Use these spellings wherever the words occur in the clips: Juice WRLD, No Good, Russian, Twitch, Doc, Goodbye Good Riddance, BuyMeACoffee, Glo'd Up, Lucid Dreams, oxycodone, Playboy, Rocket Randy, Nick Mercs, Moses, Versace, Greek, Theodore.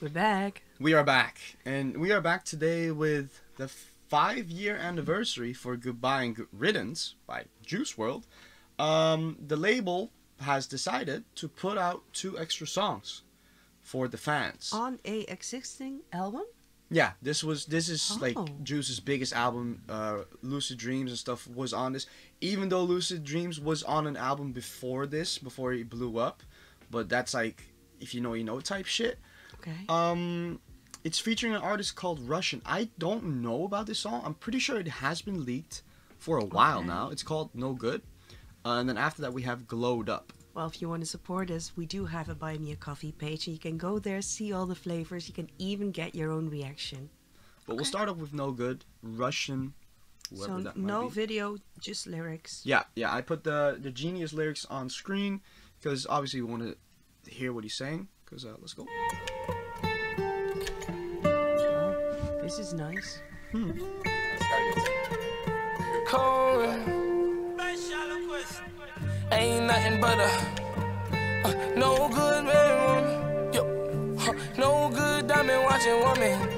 We're back. We are back. And we are back today with the 5-year anniversary for Goodbye and Good Riddance by Juice WRLD. The label has decided to put out 2 extra songs for the fans. On a existing album? Yeah, this is like Juice's biggest album. Lucid Dreams and stuff was on this. Even though Lucid Dreams was on an album before this, before it blew up. But that's like, if you know, you know type shit. Okay. It's featuring an artist called Russian. I don't know about this song. I'm pretty sure it has been leaked for a while now. It's called No Good. And then after that, we have Glo'd Up. Well, if you want to support us, we do have a Buy Me a Coffee page. And you can go there, see all the flavors. You can even get your own reaction. But we'll start off with No Good, Russian, whoever that might be. So no video, just lyrics. Yeah, yeah. I put the genius lyrics on screen because obviously we want to hear what he's saying. Because let's go. Oh, this is nice. Ain't nothing but a no good bedroom. Yo, no good diamond watching woman.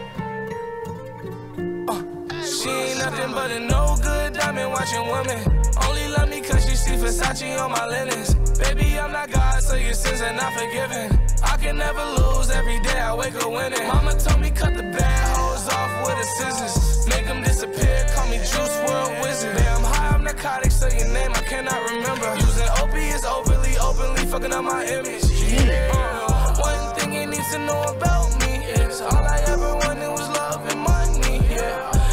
She ain't nothing but a no good diamond watching woman. Only love me cause you see Versace on my linens. Baby, I'm not God, so your sins are not forgiven. I can never lose, every day I wake up winning. Mama told me cut the bad hoes off with the scissors. Make them disappear, call me Juice WRLD Wizard. Man, I'm high, I'm narcotic, so your name I cannot remember. Using opiates openly, fucking up my image. One thing you need to know about me is all I ever wanted was love and money.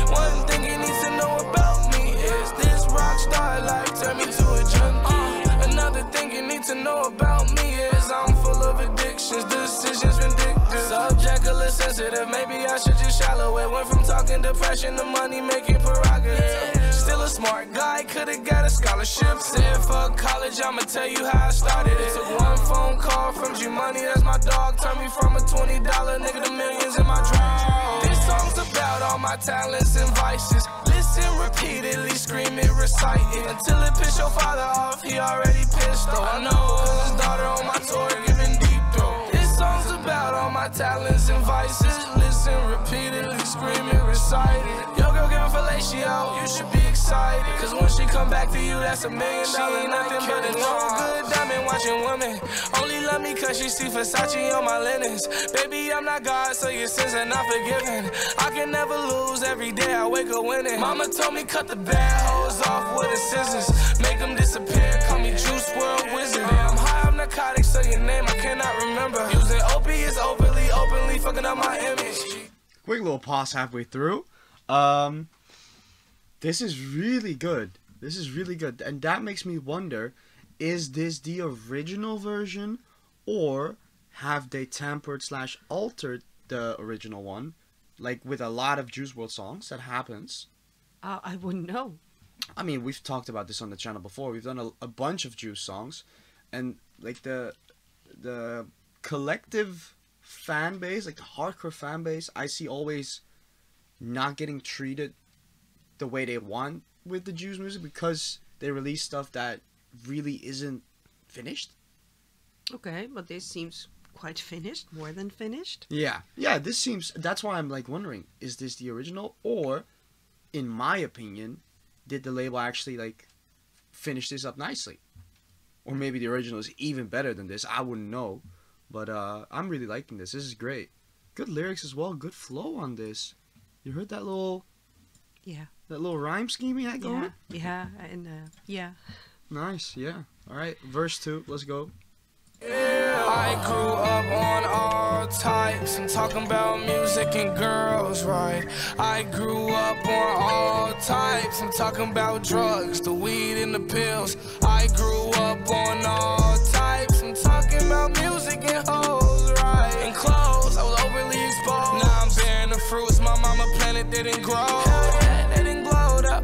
One thing you need to know about me is this rock star life turned me to a junkie. Another thing you need to know about me is I'm full of addictions, decisions vindictive. Subjective and sensitive, maybe I should just shallow it. Went from talking depression to money making prerogative. Still a smart guy, could've got a scholarship. Said fuck college, I'ma tell you how I started it. Took one phone call from G-Money, that's my dog. Turned me from a $20 nigga to millions in my draw. This song's about all my talents and vices. Repeatedly scream it, recite it until it piss your father off. He already pissed though. I know, cause his daughter on my tour giving deep throat. This song's about all my talents and vices. Listen, repeatedly scream it, recite it. Yo girl getting fellatio, you should be excited. Cause when she come back to you, that's $1 million. She ain't nothing but a no good diamond watching woman. Only love me cause she see Versace on my linens. Baby, I'm not God, so your sins are not forgiven. I can never lose, every day I wake up winning. Mama told me cut the bad hoes off with the scissors. Make them disappear, call me Juice WRLD Wizard. I'm high, I'm narcotic, so your name I cannot remember. Using opiates openly, fucking up my image. Quick little pause halfway through. This is really good. This is really good. And that makes me wonder, is this the original version or have they tampered / altered the original one? Like with a lot of Juice WRLD songs, that happens. I wouldn't know. I mean, we've talked about this on the channel before. We've done a bunch of Juice songs and like the collective fan base, like the hardcore fan base, I see always not getting treated the way they want with the Juice music because they release stuff that really isn't finished. Okay, but this seems quite finished, more than finished. Yeah, yeah, this seems, that's why I'm like wondering, is this the original? Or, in my opinion, did the label actually like finish this up nicely? Or maybe the original is even better than this, I wouldn't know. But I'm really liking this, this is great. Good lyrics as well, good flow on this. You heard that little... Yeah. That little rhyme scheme you had going? Yeah, and yeah. Nice, yeah. Alright, verse 2, let's go. Yeah, I grew up on all types and talking about music and girls, right? I grew up on all types and talking about drugs, the weed and the pills. I grew up on all types and talking about music and hoes, right? And clothes, I was overly exposed. Now I'm bearing the fruits my mama planted didn't grow.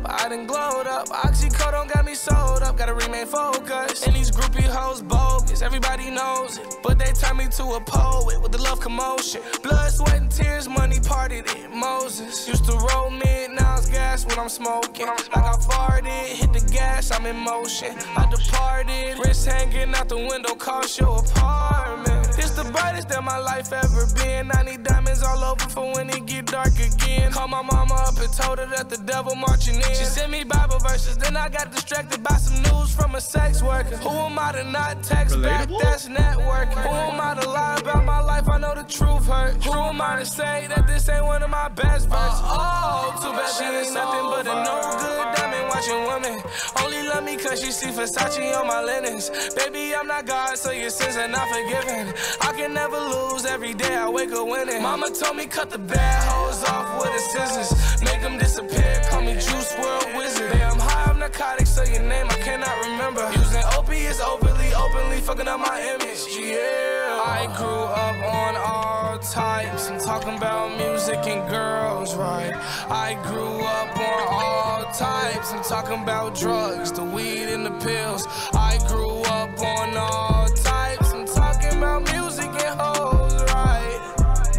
I done glowed up, oxycodone got me sold up, gotta remain focused. And these groupie hoes bogus, everybody knows it, but they turned me to a poet with the love commotion. Blood, sweat, and tears, money parted it, Moses. Used to roll mid, now it's gas when I'm smoking. Like I farted, hit the gas, I'm in motion. I departed, wrist hanging out the window, cost your apartment. This the the brightest that my life ever been. I need diamonds all over for when it get dark again. Called my mama up and told her that the devil marching in. She sent me Bible verses, then I got distracted by some news from a sex worker. Who am I to not text back? That's networking. Who am I to lie about my life? I know the truth hurts. Who am I to say that this ain't one of my best verses? Oh, too bad she ain't nothing but a no good diamond watching woman. Only love me cause she see Versace on my linens. Baby, I'm not God, so your sins are not forgiven. I can never lose, every day I wake up winning. Mama told me cut the bad hoes off with the scissors. Make them disappear, call me Juice WRLD Wizard. Baby, I'm high on narcotics, so your name I cannot remember. Using opiates openly fucking up my image, yeah. I grew up on all types. I'm talking about music and girls, right? I grew up on all types. I'm talking about drugs, the weed and the pills. I grew up on all types. I'm talking about music and hoes, right?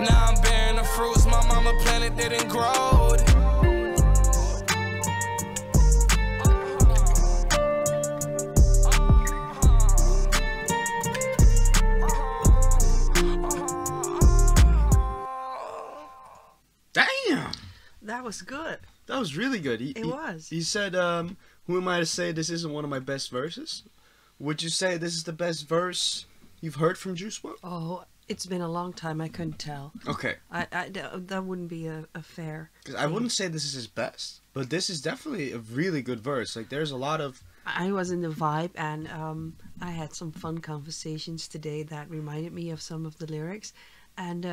Now I'm bearing the fruits my mama planted didn't grow. That was good. That was really good. It was. He said, who am I to say this isn't one of my best verses? Would you say this is the best verse you've heard from Juice WRLD? Oh, it's been a long time. I couldn't tell. Okay. That wouldn't be a fair. Because I wouldn't say this is his best, but this is definitely a really good verse. Like, there's a lot of... I was in the vibe, and I had some fun conversations today that reminded me of some of the lyrics. And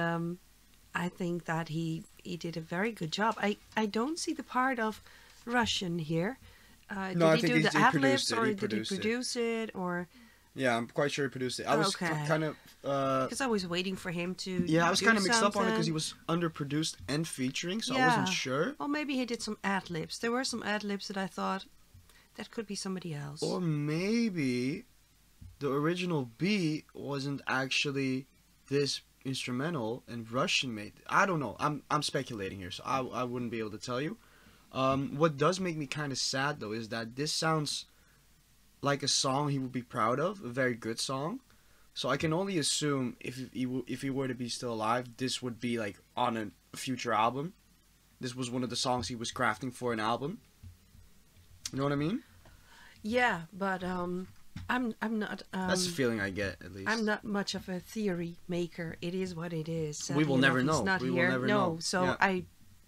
I think that he did a very good job. I don't see the part of Russian here. No, I think he produced it. Or did he produce it? Or yeah, I'm quite sure he produced it. I was kind of because I was waiting for him to. Yeah, I was kind of mixed up on it because he was underproduced and featuring, so I wasn't sure. Well, maybe he did some ad libs. There were some ad libs that I thought that could be somebody else. Or maybe the original beat wasn't actually this instrumental and Russian made. I don't know. I'm speculating here, so I wouldn't be able to tell you. What does make me kind of sad though is that this sounds like a song he would be proud of, a very good song. So I can only assume if he were to be still alive, this would be like on a future album. This was one of the songs he was crafting for an album. You know what I mean? Yeah, but I'm not. That's the feeling I get, at least. I'm not much of a theory maker. It is what it is. Sadly, we will never know. We will never know. So yeah. I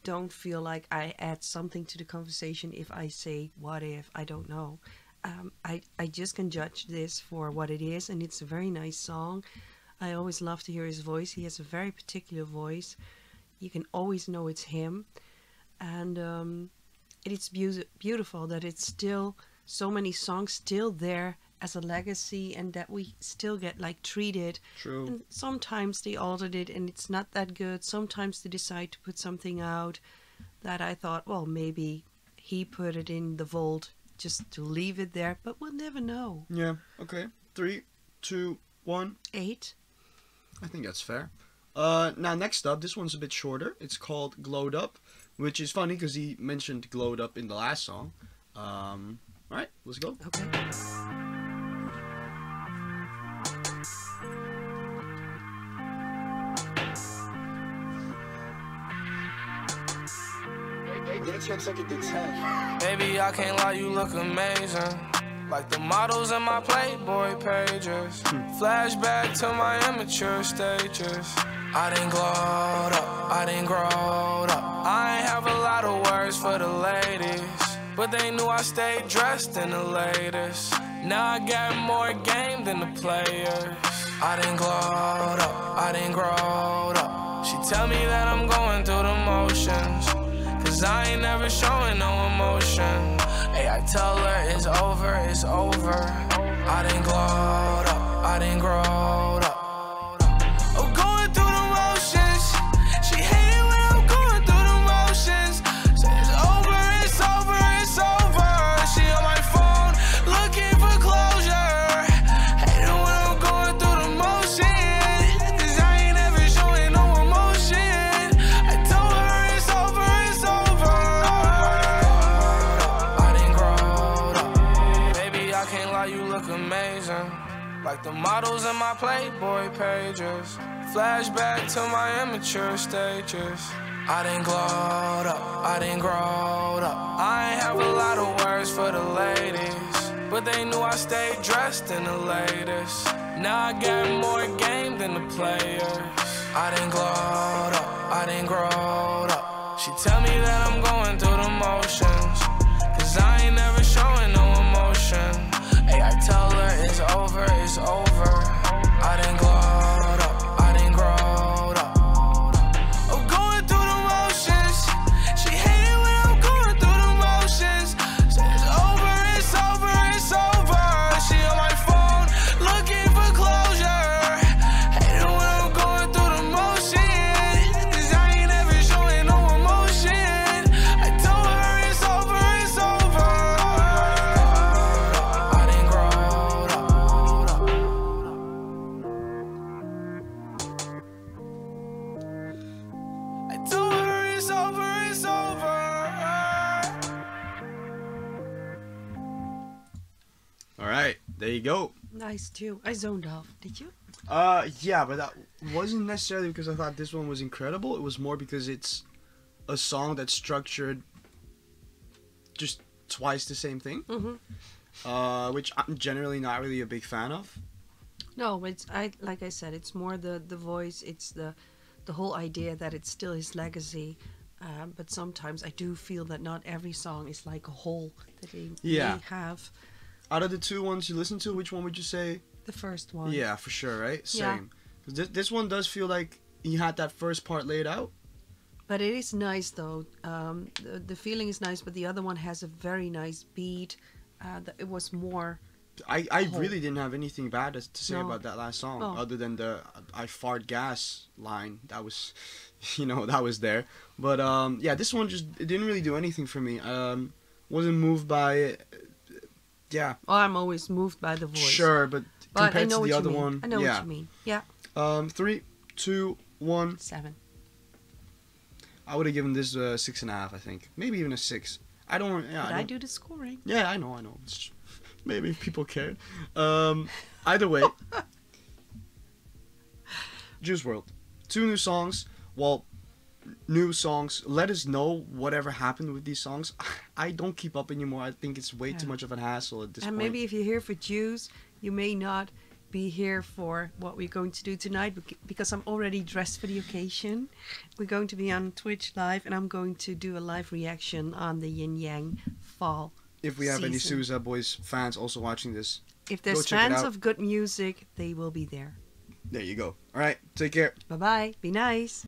don't feel like I add something to the conversation if I say what if. I don't know. I just can judge this for what it is, and it's a very nice song. I always love to hear his voice. He has a very particular voice. You can always know it's him, and it's beautiful that it's still so many songs still there as a legacy, and that we still get like treated. True. And sometimes they altered it and it's not that good. Sometimes they decide to put something out that I thought, well, maybe he put it in the vault just to leave it there, but we'll never know. Yeah. Okay. 3, 2, 1. 8. I think that's fair. Now next up, this one's a bit shorter. It's called Glo'd Up, which is funny because he mentioned Glo'd Up in the last song. All right, let's go. Okay. Baby, I can't lie, you look amazing. Like the models in my Playboy pages. Flashback to my immature stages. I done glowed up, I done growed up. I ain't have a lot of words for the ladies, but they knew I stayed dressed in the latest. Now I got more game than the players. I done glowed up, I done growed up. She tell me that I'm going through the motions, cause I ain't never showing no emotion. Hey, I tell her it's over, it's over. I done glowed up, I done growed up. I'm going through the motions. She hate it when I'm going through the motions. Say it's over, it's over, it's over. She on my phone looking for closure. Hate it when I'm going through the motions, cause I ain't never showing no emotion. I told her it's over, it's over. I done growed up. Baby, I can't lie, you look amazing. Like the models in my Playboy pages. Flashback to my immature stages. I done glowed up, I done growed up. I ain't have a lot of words for the ladies, but they knew I stayed dressed in the latest. Now I got more game than the players. I done glowed up, I done growed up. She tell me that I'm going through the motions, cause I ain't never showing no emotion. Hey, I tell her it's over, it's over. I done glowed up, I done growed up. I'm going through the motions. She hate it when I'm going through the motions. Said it's over, it's over, it's over. She on my phone looking for closure. Hate it when I'm going through the motions, cause I ain't ever showing no emotion. I told her it's over, it's over. I done growed up. I told her it's over, it's over. All right, there you go. Nice too. I zoned off. Did you? Yeah, but that wasn't necessarily because I thought this one was incredible. It was more because it's a song that's structured just twice the same thing, which I'm generally not really a big fan of. No, it's like I said, it's more the voice. It's the whole idea that it's still his legacy. But sometimes I do feel that not every song is like a whole that he Yeah. may have. Out of the two ones you listen to, which one would you say? The first one. Yeah, for sure, right? Yeah. Same. 'Cause this one does feel like he had that first part laid out. But it is nice though. The feeling is nice, but the other one has a very nice beat. It was more. I really didn't have anything bad to say about that last song, other than the "I fart gas" line. That was, you know, that was there. But yeah, this one just it didn't really do anything for me. Wasn't moved by it. Yeah. Well, I'm always moved by the voice. Sure, but compared to the other one, I know what you mean. Yeah. 3, 2, 1. 7. I would have given this a 6.5, I think, maybe even a 6. I don't. Yeah, but I do the scoring. Yeah, I know, I know. It's, maybe people cared. Either way, Juice WRLD, 2 new songs. Well, new songs. Let us know whatever happened with these songs. I don't keep up anymore. I think it's way too much of a hassle at this point. And maybe if you're here for Juice, you may not be here for what we're going to do tonight, because I'm already dressed for the occasion. We're going to be on Twitch live, and I'm going to do a live reaction on the Yin Yang Fall. If we have any Sousa Boys fans also watching this, if there's fans of good music, they will be there. There you go. All right. Take care. Bye bye. Be nice.